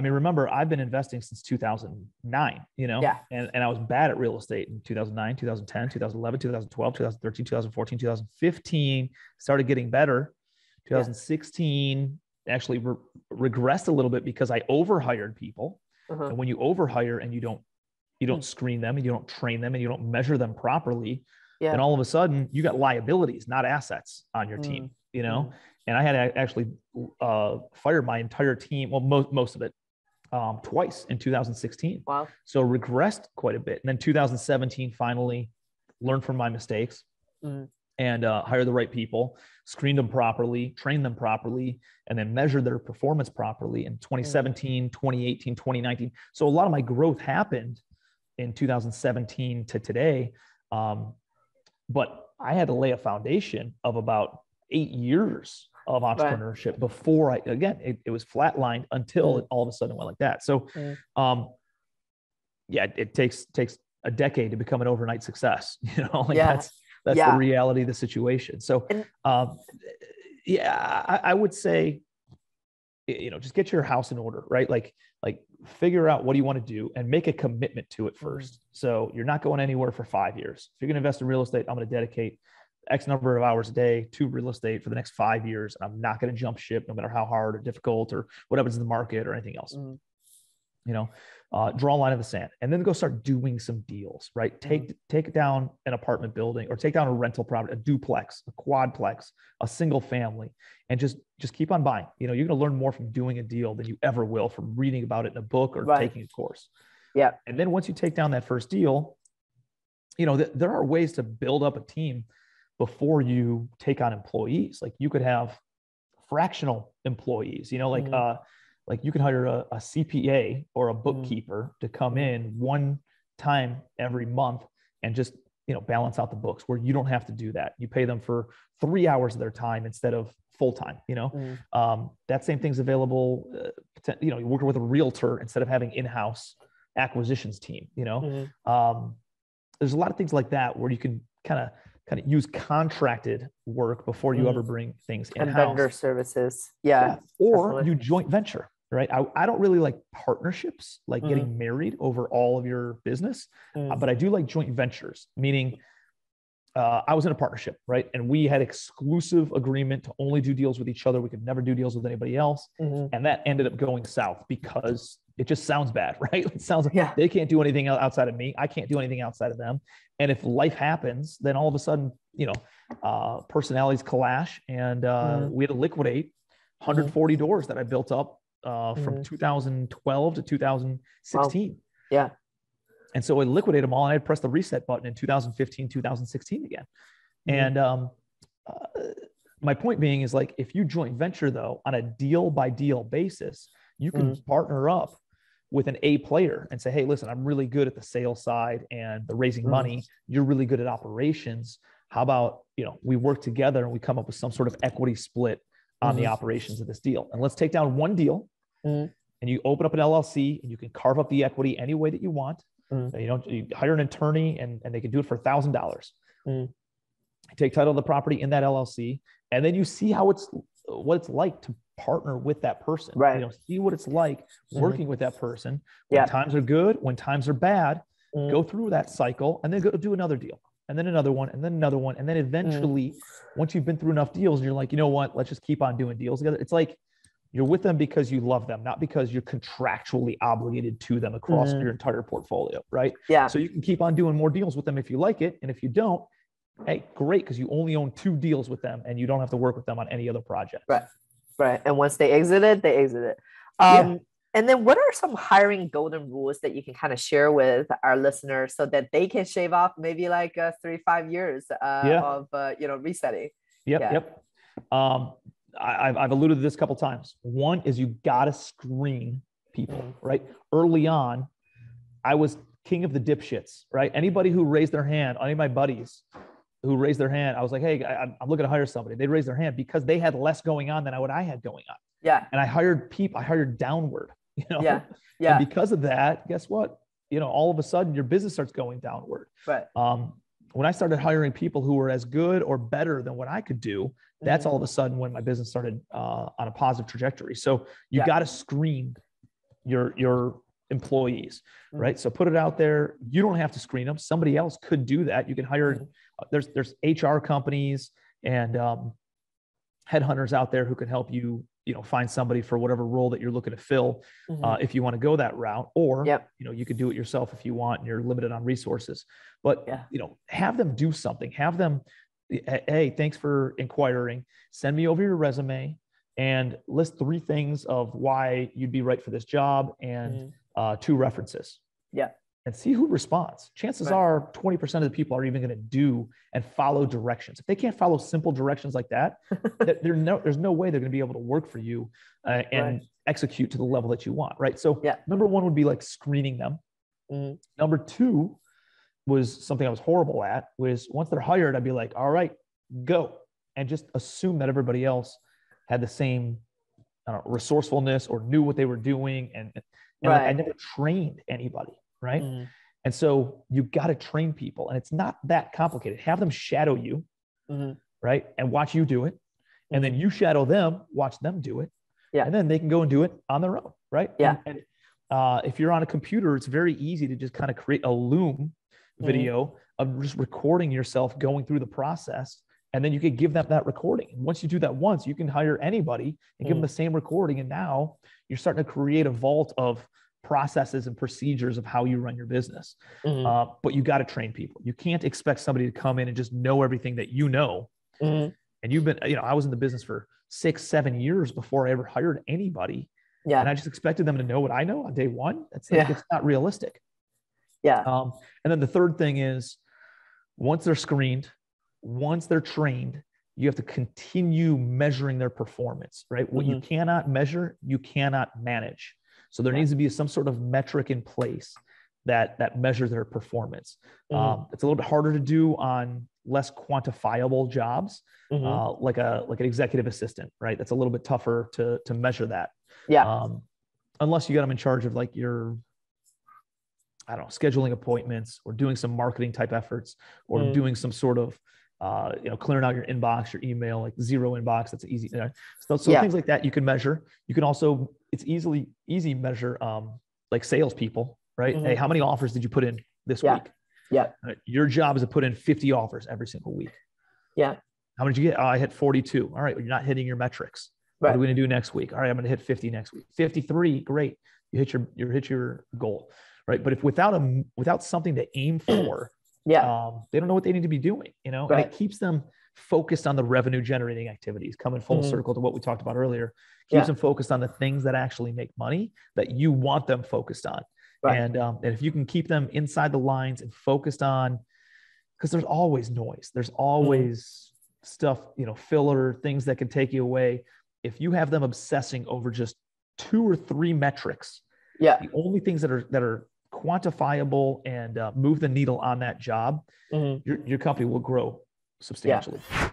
I mean, remember, I've been investing since 2009, you know, yeah. And I was bad at real estate in 2009, 2010, 2011, 2012, 2013, 2014, 2015, started getting better. 2016 actually regressed a little bit because I overhired people. Uh-huh. And when you overhire and you don't screen them and you don't train them and you don't measure them properly, yeah. then all of a sudden you got liabilities, not assets on your team, you know? And I had actually fired my entire team, well, most of it, twice in 2016. Wow. So regressed quite a bit. And then 2017, finally learned from my mistakes and hired the right people, screened them properly, trained them properly, and then measured their performance properly in 2017, 2018, 2019. So a lot of my growth happened in 2017 to today. But I had to lay a foundation of about 8 years of entrepreneurship before I, again, it was flatlined until it all of a sudden went like that. So, it takes a decade to become an overnight success. You know, like that's the reality of the situation. So, I would say, you know, just get your house in order, right? Like figure out what do you want to do and make a commitment to it first. So you're not going anywhere for 5 years. If you're going to invest in real estate, I'm going to dedicate X number of hours a day to real estate for the next 5 years. And I'm not going to jump ship no matter how hard or difficult or what happens in the market or anything else, you know, draw a line in the sand and then go start doing some deals, right? Take down an apartment building or take down a rental property, a duplex, a quadplex, a single family, and just keep on buying. You know, you're going to learn more from doing a deal than you ever will from reading about it in a book or taking a course. Yeah. And then once you take down that first deal, you know, there are ways to build up a team before you take on employees. Like you could have fractional employees, you know, like you can hire a CPA or a bookkeeper to come in one time every month and just, you know, balance out the books where you don't have to do that. You pay them for 3 hours of their time instead of full-time, you know, that same thing's available, you know, you're working with a realtor instead of having in-house acquisitions team, you know, there's a lot of things like that where you can kind of use contracted work before you ever bring things in-house. And vendor services. Yeah. Or you joint venture, right? I don't really like partnerships, like getting married over all of your business, but I do like joint ventures, meaning I was in a partnership, right? And we had exclusive agreement to only do deals with each other. We could never do deals with anybody else. And that ended up going south because it just sounds bad, right? It sounds like they can't do anything outside of me. I can't do anything outside of them. And if life happens, then all of a sudden, you know, personalities clash and we had to liquidate 140 doors that I built up from 2012 to 2016. Wow. Yeah. And so I liquidated them all and I pressed the reset button in 2015, 2016 again. And my point being is like, if you joint venture though, on a deal by deal basis, you can partner up with an A player and say, hey, listen, I'm really good at the sales side and the raising money. You're really good at operations. How about, you know, we work together and we come up with some sort of equity split on the operations of this deal. And let's take down one deal and you open up an LLC and you can carve up the equity any way that you want. You know, you hire an attorney and they can do it for $1,000. Take title of the property in that LLC. And then you see what it's like to partner with that person, right? You know, see what it's like working with that person when times are good, when times are bad, go through that cycle and then go do another deal and then another one and then another one. And then eventually once you've been through enough deals and you're like, you know what, let's just keep on doing deals together. It's like, you're with them because you love them, not because you're contractually obligated to them across your entire portfolio. Right. Yeah. So you can keep on doing more deals with them if you like it. And if you don't, hey, great. Cause you only own 2 deals with them and you don't have to work with them on any other project. Right. Right. And once they exit it, they exit it. And then what are some hiring golden rules that you can kind of share with our listeners so that they can shave off maybe like 3-5 years of, you know, resetting? Yep. I've alluded to this a couple of times. One is you got to screen people, right? Early on, I was king of the dipshits, right? Anybody who raised their hand, any of my buddies who raised their hand, I was like, hey, I'm looking to hire somebody. They raised their hand because they had less going on than what I had going on. Yeah. And I hired people, I hired downward, you know? Yeah. Yeah. And because of that, guess what? You know, all of a sudden your business starts going downward. Right. When I started hiring people who were as good or better than what I could do, that's all of a sudden when my business started on a positive trajectory. So you got to screen your employees, mm-hmm. right? So put it out there. You don't have to screen them. Somebody else could do that. You can hire, mm-hmm. there's HR companies and headhunters out there who can help you, you know, find somebody for whatever role that you're looking to fill, mm-hmm. If you want to go that route, or, yep. you know, you could do it yourself if you want and you're limited on resources, but, yeah. you know, have them do something, have them, hey, thanks for inquiring, send me over your resume and list 3 things of why you'd be right for this job and mm-hmm. 2 references. Yeah. And see who responds. Chances right. are 20% of the people are even going to do and follow directions. If they can't follow simple directions like that, there's no way they're going to be able to work for you and right. execute to the level that you want. Right. So yeah. number 1 would be like screening them. Mm-hmm. Number 2 was something I was horrible at, was once they're hired, I'd be like, all right, go. And just assume that everybody else had the same resourcefulness or knew what they were doing. And right. I never trained anybody. Right. Mm-hmm. And so you got to train people, and it's not that complicated. Have them shadow you, mm-hmm. right. And watch you do it. And then you shadow them, watch them do it. Yeah. And then they can go and do it on their own. Right. Yeah. And if you're on a computer, it's very easy to just kind of create a Loom video mm-hmm. of just recording yourself going through the process. And then you could give them that recording. And once you do that once, you can hire anybody and mm-hmm. give them the same recording. And now you're starting to create a vault of processes and procedures of how you run your business. Mm-hmm. But you got to train people. You can't expect somebody to come in and just know everything that you know. Mm-hmm. And you've been, you know, I was in the business for 6-7 years before I ever hired anybody. Yeah. And I just expected them to know what I know on day 1. That's like, yeah. it's not realistic. Yeah. And then the third thing is, once they're screened, once they're trained, you have to continue measuring their performance, right? Mm-hmm. What you cannot measure, you cannot manage. So there yeah. needs to be some sort of metric in place that measures their performance. Mm-hmm. It's a little bit harder to do on less quantifiable jobs, mm-hmm. like an executive assistant, right? That's a little bit tougher to measure that. Yeah. Unless you got them in charge of like your, I don't know, scheduling appointments or doing some marketing type efforts or mm-hmm. doing some sort of clearing out your inbox, your email, like zero inbox. That's easy. So yeah. things like that you can measure. You can also, it's easy measure, like salespeople, right? Mm-hmm. Hey, how many offers did you put in this yeah. week? Yeah. Your job is to put in 50 offers every single week. Yeah. How many did you get? Oh, I hit 42. All right. Well, you're not hitting your metrics. Right. What are we going to do next week? All right. I'm going to hit 50 next week. 53. Great. You hit your goal. Right. But if without something to aim for, yeah. They don't know what they need to be doing, you know, right. and it keeps them focused on the revenue generating activities, coming full mm-hmm. circle to what we talked about earlier, keeps yeah. them focused on the things that actually make money that you want them focused on. Right. And if you can keep them inside the lines and focused on, because there's always noise, there's always mm-hmm. stuff, you know, filler, things that can take you away. If you have them obsessing over just 2 or 3 metrics, yeah. the only things that are quantifiable and move the needle on that job, mm-hmm. your company will grow substantially. Yeah.